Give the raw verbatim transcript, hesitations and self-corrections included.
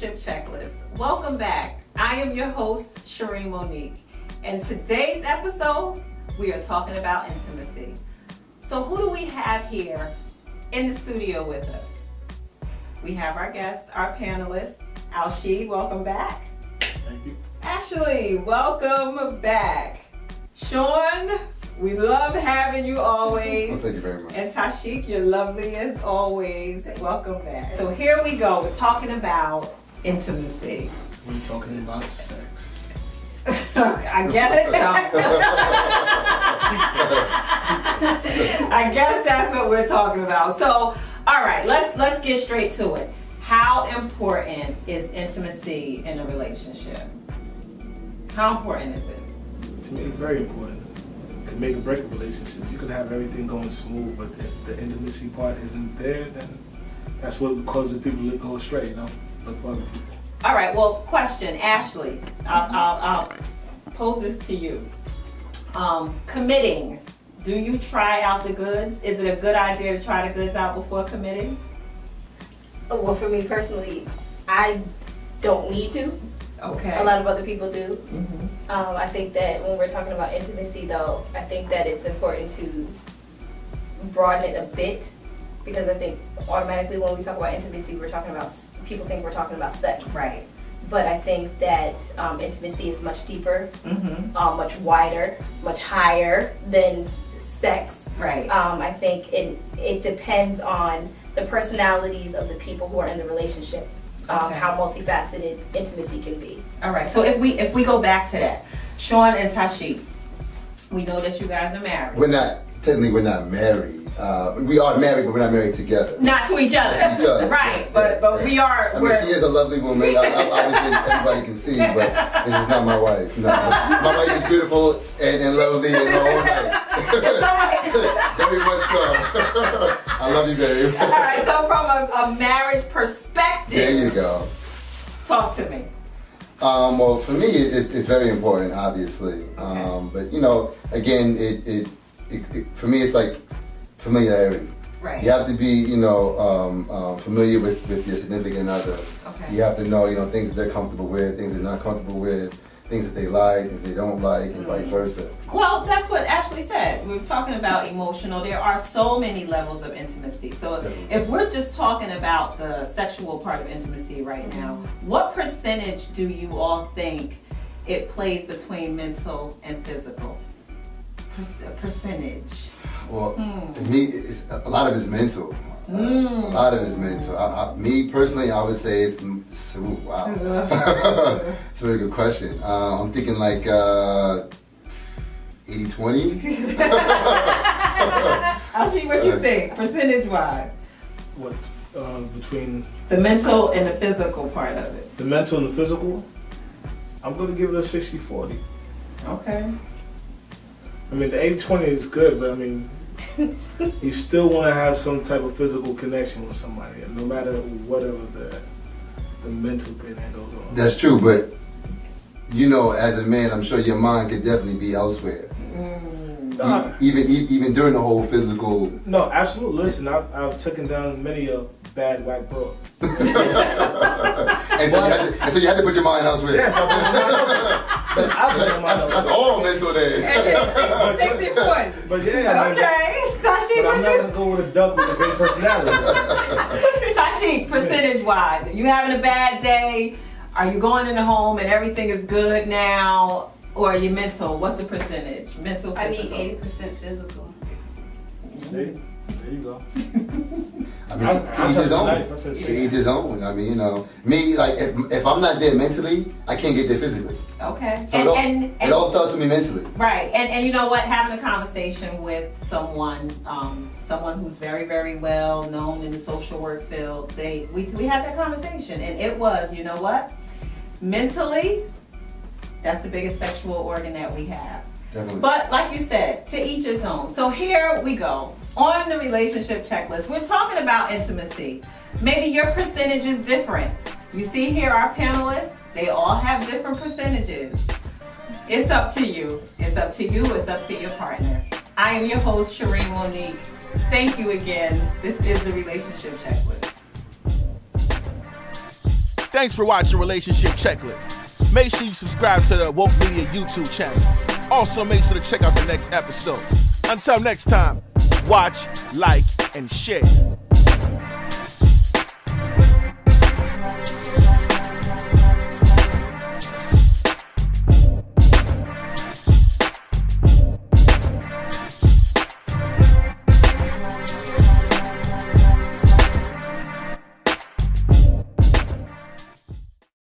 Relationship Checklist. Welcome back. I am your host, Shareem Monique. And today's episode, we are talking about intimacy. So who do we have here in the studio with us? We have our guests, our panelists. Alshie, welcome back. Thank you. Ashley, welcome back. Sean, we love having you always. Well, thank you very much. And Tashik, you're lovely as always. Welcome back. So here we go. We're talking about intimacy. We're talking about sex. I guess I guess that's what we're talking about. So, all right, let's let's get straight to it. How important is intimacy in a relationship? How important is it? To me, it's very important. Can make or break a relationship. You can have everything going smooth, but if the intimacy part isn't there, then that's what causes people to go astray, you know? Look for other people. All right, well, question, Ashley. I'll, I'll, I'll pose this to you. Um, committing, do you try out the goods? Is it a good idea to try the goods out before committing? Well, for me personally, I don't need to. Okay. A lot of other people do. Mm-hmm. um, I think that when we're talking about intimacy though, I think that it's important to broaden it a bit, because I think automatically when we talk about intimacy, we're talking about, people think we're talking about sex. Right. But I think that um, intimacy is much deeper, mm-hmm. uh, much wider, much higher than sex. Right. Um, I think it, it depends on the personalities of the people who are in the relationship. Okay. Um, how multifaceted intimacy can be. All right, so if we if we go back to that, Sean and Tashik, we know that you guys are married. We're not, technically we're not married. Uh, we are married, but we're not married together. Not to each other. Not to each other. Right, yes, but, yes, but yes. we are. I mean, we're... she is a lovely woman. I, I, obviously, everybody can see, but this is not my wife. No. My wife is beautiful and, and lovely and my whole life. It's all right. Very much so. I love you, babe. All right, so from a, a marriage perspective, there you go. Talk to me. Um, well, for me, it's, it's very important, obviously. Okay. Um, but you know, again, it, it, it, it for me, it's like familiarity. Right. You have to be, you know, um, uh, familiar with, with your significant other. Okay. You have to know, you know, things that they're comfortable with, things they're not comfortable with, things that they like, things they don't like, and mm. vice versa. Well, that's what Ashley said. We were talking about emotional. There are so many levels of intimacy. So Definitely. If we're just talking about the sexual part of intimacy right now, what percentage do you all think it plays between mental and physical? Per- percentage. Well, mm. to me, it's, a lot of it's mental. Mm. A lot of it's mental. I, I, me personally, I would say it's, so, wow. It's a very good question. Uh, I'm thinking like uh, eighty twenty. I'll see what you think, percentage-wise. What, uh, between? The mental and the physical part of it. The mental and the physical? I'm gonna give it a sixty forty. Okay. I mean, the eighty twenty is good, but I mean, you still want to have some type of physical connection with somebody, no matter whatever the, the mental thing that goes on. That's true, but you know, as a man, I'm sure your mind could definitely be elsewhere. Mm. Uh, e- even e- even during the whole physical. No, absolutely. Listen, I've, I've taken down many a bad white bro. and, so well, to, and so you had to put your mind elsewhere. Yes, I put my mind elsewhere. That's, that's all mental then. sixty forty. But yeah. Okay. Tashik, I'm not going to go with a duck with a great personality. Tashik, percentage-wise, are you having a bad day? Are you going in the home and everything is good now? Or are you mental? What's the percentage? Mental, physical? I need eighty percent physical. See? There you go. I mean, I, to I each his own. Nice. To yeah. each his own. I mean, you know, me, like, if, if I'm not there mentally, I can't get there physically. Okay. So and, it, all, and, and, it all starts with me mentally. Right. And and you know what? Having a conversation with someone, um, someone who's very, very well known in the social work field, they we we had that conversation, and it was, you know what? Mentally, that's the biggest sexual organ that we have. Definitely. But like you said, to each his own. So here we go. On the relationship checklist, we're talking about intimacy. Maybe your percentage is different. You see here our panelists, they all have different percentages. It's up to you. It's up to you. It's up to your partner. I am your host, Shareem Monique. Thank you again. This is the Relationship Checklist. Thanks for watching Relationship Checklist. Make sure you subscribe to the Woke Media YouTube channel. Also, make sure to check out the next episode. Until next time, watch, like, and share.